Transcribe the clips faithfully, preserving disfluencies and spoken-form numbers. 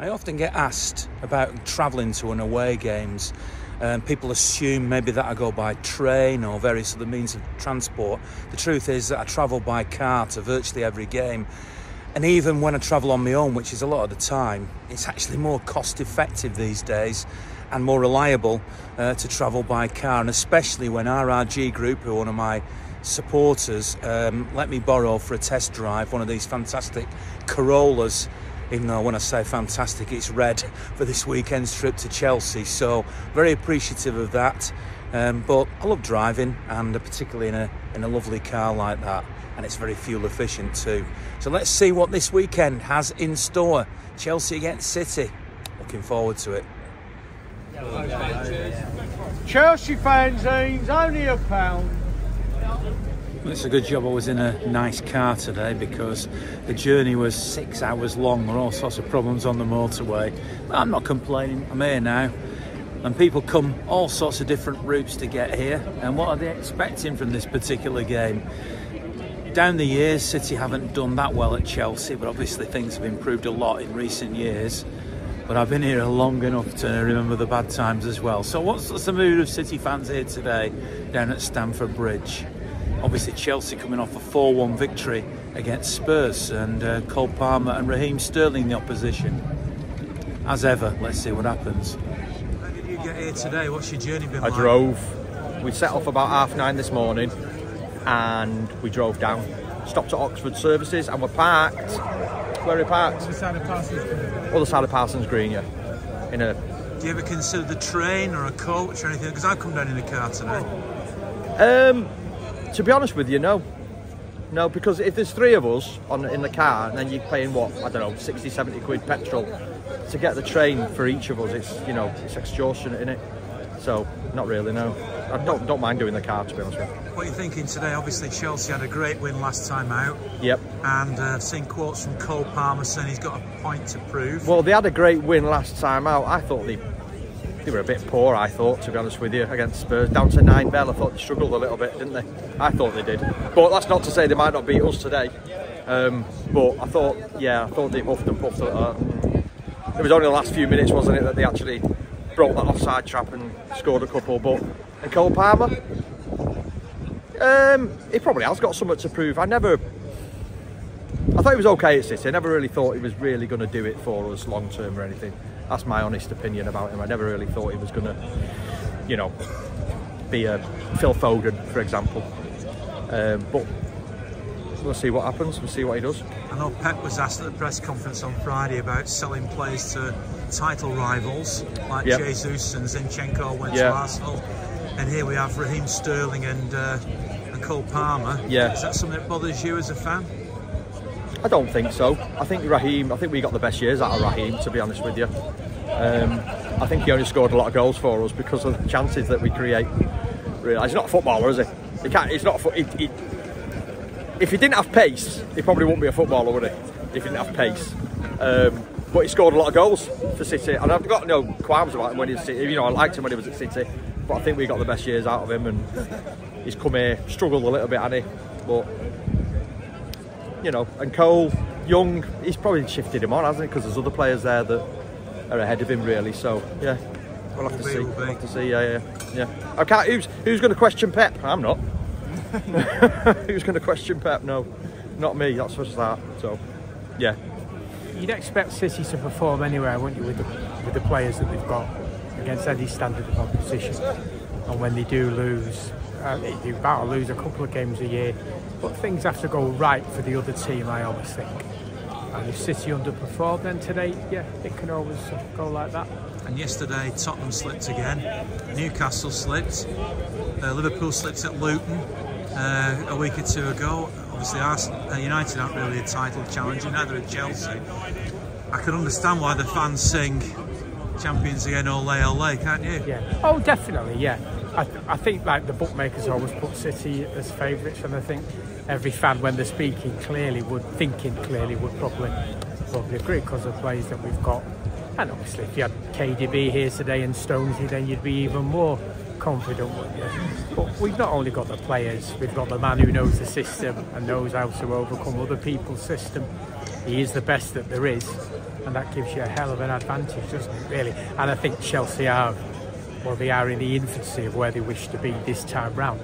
I often get asked about travelling to and away games. Um, people assume maybe that I go by train or various other means of transport. The truth is that I travel by car to virtually every game. And even when I travel on my own, which is a lot of the time, it's actually more cost effective these days and more reliable uh, to travel by car. And especially when R R G Group, who are one of my supporters, um, let me borrow for a test drive one of these fantastic Corollas. Even though when I say fantastic, it's red, for this weekend's trip to Chelsea. So very appreciative of that. Um, but I love driving, and particularly in a, in a lovely car like that. And it's very fuel efficient too. So let's see what this weekend has in store. Chelsea against City. Looking forward to it. Chelsea fanzines, only a pound. Well, it's a good job I was in a nice car today, because the journey was six hours long. There were all sorts of problems on the motorway. But I'm not complaining, I'm here now. And people come all sorts of different routes to get here. And what are they expecting from this particular game? Down the years, City haven't done that well at Chelsea, but obviously things have improved a lot in recent years. But I've been here long enough to remember the bad times as well. So what's the mood of City fans here today down at Stamford Bridge? Obviously Chelsea coming off a four one victory against Spurs, and uh, Cole Palmer and Raheem Sterling the opposition. As ever, let's see what happens. How did you get here today? What's your journey been like? I drove. We set off about half nine this morning and we drove down. Stopped at Oxford Services and we're parked. Where are we parked? Other side of Parsons Green. Other side of Parsons Green, yeah. In a... Do you ever consider the train or a coach or anything? Because I've come down in a car today. Um... To be honest with you, no. No, because if there's three of us on in the car, and then you're paying, what, I don't know, sixty, seventy quid petrol to get the train for each of us, it's, you know, it's extortionate, isn't it? So, not really, no. I don't, don't mind doing the car, to be honest with you. What are you thinking today? Obviously, Chelsea had a great win last time out. Yep. And uh, I've seen quotes from Cole Palmer saying he's got a point to prove. Well, they had a great win last time out. I thought they... They were a bit poor, I thought, to be honest with you, against Spurs. Down to nine bell, I thought they struggled a little bit, didn't they? I thought they did. But that's not to say they might not beat us today. Um, but I thought, yeah, I thought they huffed and puffed at that. It was only the last few minutes, wasn't it, that they actually broke that offside trap and scored a couple. But and Cole Palmer, um, he probably has got something to prove. I never... I thought he was okay at City. I never really thought he was really going to do it for us long-term or anything. That's my honest opinion about him. I never really thought he was going to, you know, be a Phil Foden, for example. Um, but we'll see what happens. We'll see what he does. I know Pep was asked at the press conference on Friday about selling players to title rivals, like yep. Jesus and Zinchenko went yep. to Arsenal. And here we have Raheem Sterling and, uh, and Cole Palmer. Yeah. Is that something that bothers you as a fan? I don't think so. I think Raheem, I think we got the best years out of Raheem, to be honest with you. Um, I think he only scored a lot of goals for us because of the chances that we create. Really, he's not a footballer, is he? He can't, he's not. He, he, if he didn't have pace, he probably wouldn't be a footballer, would he? If he didn't have pace. Um, but he scored a lot of goals for City. And I've got no qualms about him when he was at City. You know, I liked him when he was at City. But I think we got the best years out of him. And he's come here, struggled a little bit, hasn't he? But... You know, and Cole, young, he's probably shifted him on, hasn't he? Because there's other players there that are ahead of him, really. So, yeah, we'll have to see. We'll have to see, yeah, yeah, yeah. I can't, who's who's going to question Pep? I'm not. Who's going to question Pep? No, not me. That's what's that. So, yeah. You'd expect City to perform anywhere, wouldn't you, with the, with the players that they've got against any standard of opposition. And when they do lose, uh, they do battle lose a couple of games a year. But things have to go right for the other team, I always think. And if City underperformed then today, yeah, it can always go like that. And yesterday, Tottenham slipped again. Newcastle slipped. Uh, Liverpool slipped at Luton uh, a week or two ago. Obviously, Arsenal, uh, United aren't really a title challenger, neither are Chelsea. I can understand why the fans sing Champions again, ole, ole, can't you? Yeah. Oh, definitely, yeah. I, th I think like the bookmakers always put City as favourites, and I think every fan, when they're speaking clearly, would thinking clearly, would probably probably agree because of the players that we've got. And obviously, if you had K D B here today and Stones, then you'd be even more confident, wouldn't you? But we've not only got the players, we've got the man who knows the system and knows how to overcome other people's system. He is the best that there is, and that gives you a hell of an advantage, doesn't it, really? And I think Chelsea are, well, they are in the infancy of where they wish to be this time round.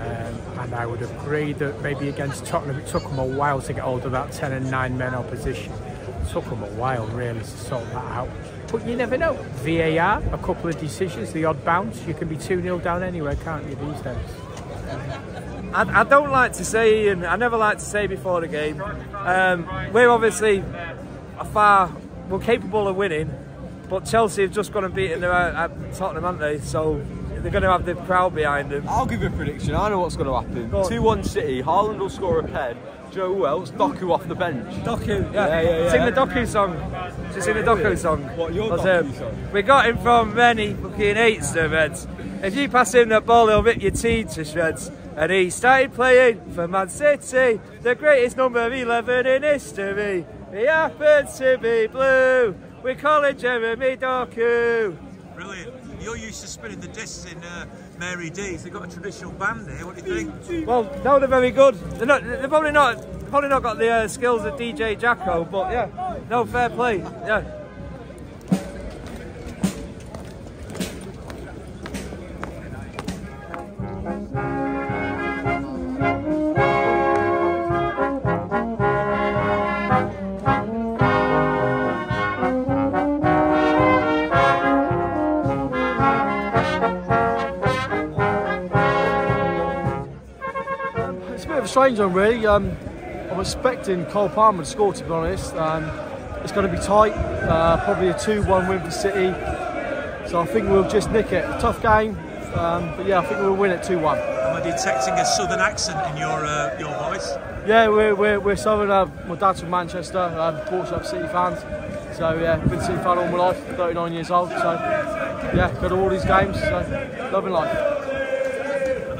Um, and I would agree that maybe against Tottenham, it took them a while to get hold of that ten and nine men opposition. It took them a while, really, to sort that out. But you never know. V A R, a couple of decisions, the odd bounce, you can be two nil down anywhere, can't you, these days? I, I don't like to say, and I never like to say before the game, um, we're obviously a far, we're capable of winning, but Chelsea have just gone and beaten their, uh, Tottenham, haven't they? So they're going to have the crowd behind them. I'll give you a prediction, I know what's going to happen. two one City, Haaland will score a pen. Joe, who else? Doku off the bench. Doku, yeah. yeah, yeah, yeah. Sing the Doku song. Just sing the Doku song. What, your Doku um, song? We got him from many fucking hates the Reds. If you pass him the ball, he'll rip your team to shreds. And he started playing for Man City, the greatest number eleven in history. He happens to be blue. We call him Jeremy Doku. Brilliant. You're used to spinning the discs in uh, Mary D's. They've got a traditional band here. What do you think? Well, no, they're very good. They're not. They're probably not. Probably not got the uh, skills of D J Jacko, but yeah, no, fair play. Yeah. Strange one, really. Um, I'm expecting Cole Palmer to score, to be honest. Um, it's going to be tight, uh, probably a two one win for City. So I think we'll just nick it. Tough game, um, but yeah, I think we'll win it two one. Am I detecting a southern accent in your uh, your voice? Yeah, we're, we're, we're southern. Uh, my dad's from Manchester, um, fortunately I'm City fans. So yeah, been City fan all my life, thirty-nine years old. So yeah, got all these games, so loving life.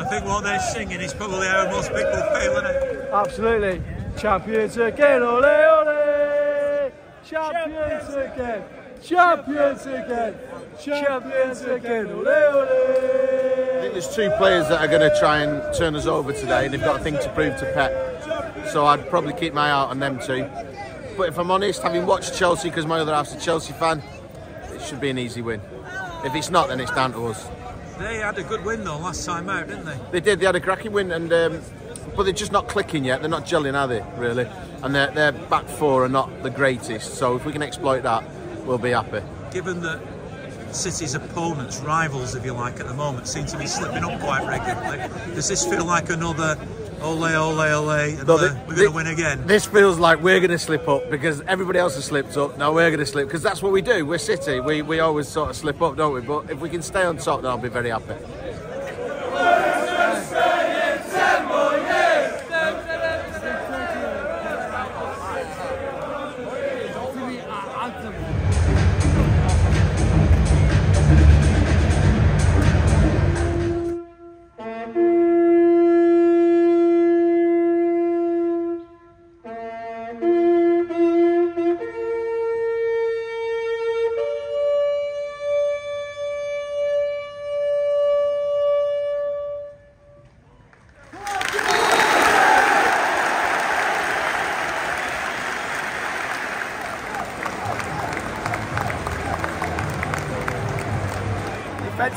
I think what they're singing is probably how most people feel, isn't it? Absolutely. Champions again, ole ole! Champions again! Champions again! Champions again, ole ole! I think there's two players that are going to try and turn us over today, and they've got a thing to prove to Pep. So I'd probably keep my eye out on them two. But if I'm honest, having watched Chelsea, because my other half's a Chelsea fan, it should be an easy win. If it's not, then it's down to us. They had a good win though last time out, didn't they? They did. They had a cracking win, and um, but they're just not clicking yet. They're not gelling, are they? Really, and their their back four are not the greatest. So if we can exploit that, we'll be happy. Given that City's opponents, rivals, if you like, at the moment seem to be slipping up quite regularly, does this feel like another ole ole ole? No, the, we're going to win again. This feels like we're going to slip up because everybody else has slipped up. Now we're going to slip because that's what we do. We're City. We we always sort of slip up, don't we? But if we can stay on top, then I'll be very happy.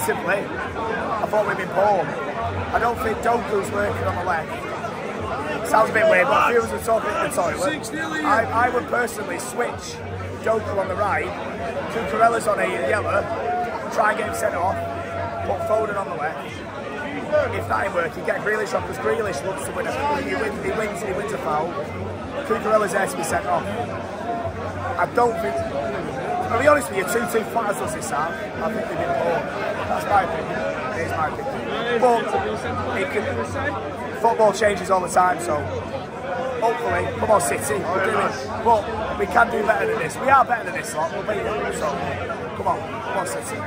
Defensively, I thought we'd been poor. I don't think Doku's working on the left. Sounds a bit weird, but if he was talking in the toilet, I, I would personally switch Doku on the right, Cucurella's on a yellow, try and get him sent off, put Foden on the left. If that ain't working, get Grealish off, because Grealish looks to win a, he wins, he wins, he wins a foul. Cucurella's there to be sent off. I don't think, I'll be honest with you, two two flat as does this half. I think they've been poor. That's my opinion. It is my opinion. But it can, football changes all the time, so hopefully, come on City, we'll do it. But we can do better than this. We are better than this lot. We'll beat them. So come on, come on City.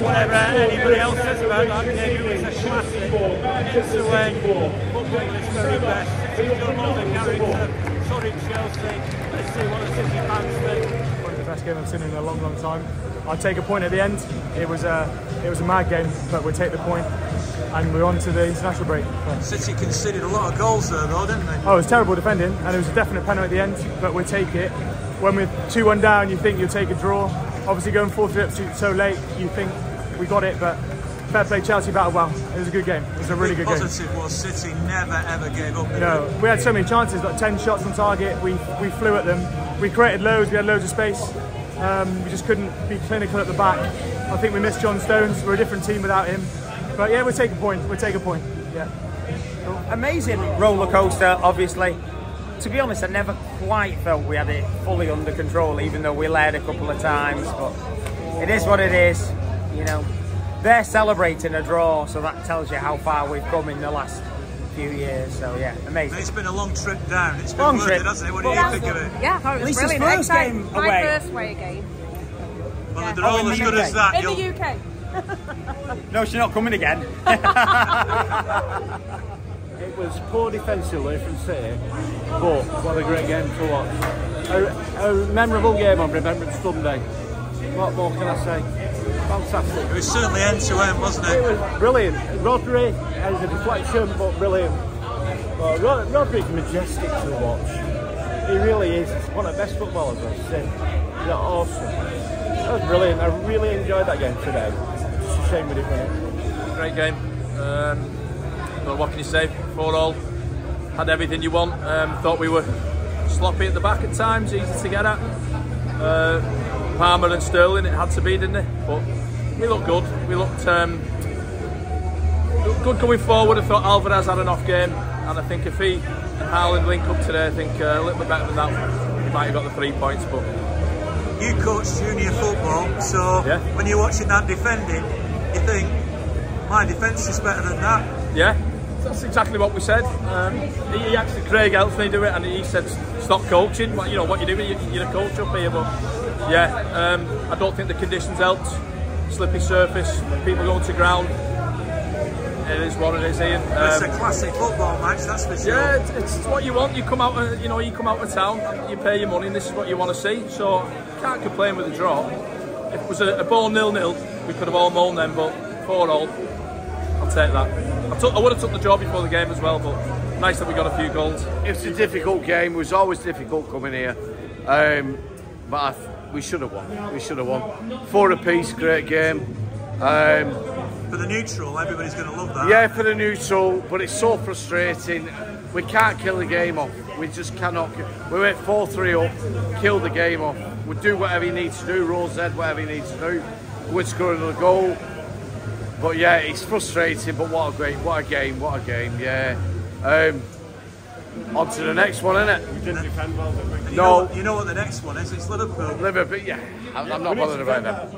Whatever anybody else says about that game, it's a classic. It's the way England's very best. It's your mother character. Sorry Chelsea, let's see what the City fans think. best game I've seen in a long, long time. I'd take a point at the end. It was a, it was a mad game, but we'll take the point, and we're on to the international break. City conceded a lot of goals there, though, didn't they? Oh, it was terrible defending, and it was a definite penalty at the end, but we'll take it. When we're two one down, you think you'll take a draw. Obviously, going four three up so late, you think we got it, but fair play, Chelsea battled well. It was a good game. It was a really good game. The positive was City never ever gave up. No, we had so many chances, like ten shots on target. We we flew at them. We created loads. We had loads of space. Um, we just couldn't be clinical at the back. I think we missed John Stones. We're a different team without him. But yeah, we'll take a point. We'll take a point. Yeah. Cool. Amazing roller coaster, obviously. To be honest, I never quite felt we had it fully under control, even though we led a couple of times. But it is what it is, you know. They're celebrating a draw, so that tells you how far we've come in the last few years. So yeah, amazing. It's been a long trip down. It's been long worth trip. It, hasn't it? What do well, you think of it? Yeah, I thought it was brilliant. First game away. My first away game. Well, yeah. They're oh, all as the good U K. As that. In You'll... the U K. No, she's not coming again. It was poor defensively from City, but what a great game to watch. A, a memorable game on Remembrance Sunday. What more can I say? Fantastic. It was certainly end to end, wasn't it? It was brilliant. Rodri as a deflection, but brilliant. Well, Rod Rodri's majestic to watch. He really is. He's one of the best footballers I've seen. He's awesome. That was brilliant. I really enjoyed that game today. It's a shame we didn't win it. Great game. Um, well, what can you say? Four all. Had everything you want. Um, thought we were sloppy at the back at times, easy to get at. Uh, Palmer and Sterling, it had to be, didn't it? But we looked good. We looked, um, looked good going forward. I thought Alvarez had an off game, and I think if he and Haaland link up today, I think uh, a little bit better than that, he might have got the three points. But you coach junior football, so yeah. When you're watching that defending, you think my defence is better than that. Yeah, that's exactly what we said. Um, he, he actually Craig helped me do it, and he said stop coaching. What you know, what you do, you're a coach up here, but. Yeah, um, I don't think the conditions helped. Slippy surface, people going to ground. It is what it is, Ian. Um, it's a classic football match, that's for sure. Yeah, it's, it's what you want. You come out, uh, you know, you come out of town, you pay your money, and this is what you want to see. So can't complain with a draw. If it was a, a ball nil nil, we could have all moaned then, but four all, I'll take that. I, took, I would have took the draw before the game as well, but nice that we got a few goals. It's a difficult game. It was always difficult coming here, um, but I. Th We should have won. We should have won. Four apiece, great game. Um, for the neutral, everybody's going to love that. Yeah, for the neutral, but it's so frustrating. We can't kill the game off. We just cannot. We went four three up, killed the game off. We do whatever you need to do, Rose Z, whatever you need to do. We'd score another goal. But yeah, it's frustrating, but what a great, what a game, what a game, yeah. Um, On to the next one, innit? We didn't defend well, did we? You no. Know, you know what the next one is? It's Liverpool. Liverpool, yeah. I'm, yeah, I'm not bothered about that.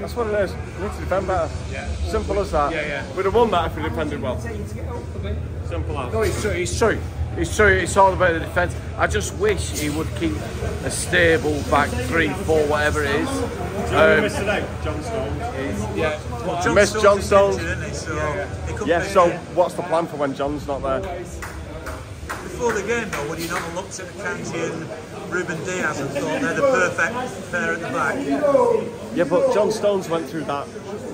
That's what it is. We need to defend better. Yeah. Simple as that. Yeah, yeah. We'd have won that if we defended well. Simple as. No, it's true. It's true. It's true. It's all about the defence. I just wish he would keep a stable back three, four, whatever it is. Do um, you miss today? John Stones. Yeah. Well, John missed John Stones. So yeah. Yeah. yeah so it. What's the plan for when John's not there? Before the game, though, would you not have looked at Kanté and Ruben Diaz and thought they're the perfect pair at the back? Yeah, but John Stones went through that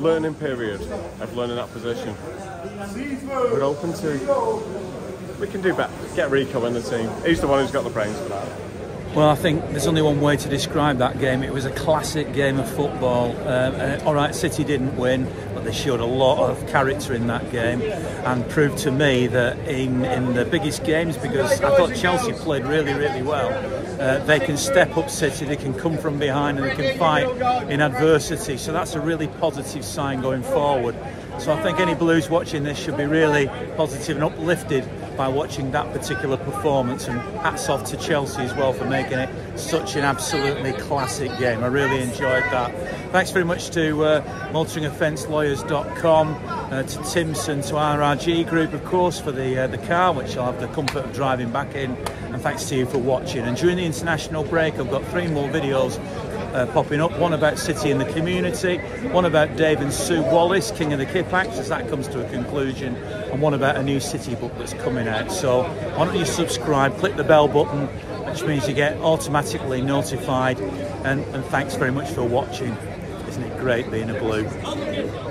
learning period of learning that position. We're open to... We can do better. Get Rico in the team. He's the one who's got the brains for that. Well, I think there's only one way to describe that game. It was a classic game of football. Um, all right, City didn't win, but they showed a lot of character in that game and proved to me that in, in the biggest games, because I thought Chelsea played really, really well, uh, they can step up City, they can come from behind and they can fight in adversity. So that's a really positive sign going forward. So I think any Blues watching this should be really positive and uplifted by watching that particular performance, and hats off to Chelsea as well for making it such an absolutely classic game. I really enjoyed that. Thanks very much to uh, moultering offence lawyers dot com, uh, to Timson, to R R G Group of course for the, uh, the car, which I'll have the comfort of driving back in, and thanks to you for watching. And during the international break I've got three more videos Uh, popping up, one about City and the community, one about Dave and Sue Wallace, King of the Kipax, as that comes to a conclusion, and one about a new City book that's coming out. So why don't you subscribe, click the bell button, which means you get automatically notified. And, and thanks very much for watching. Isn't it great being a Blue?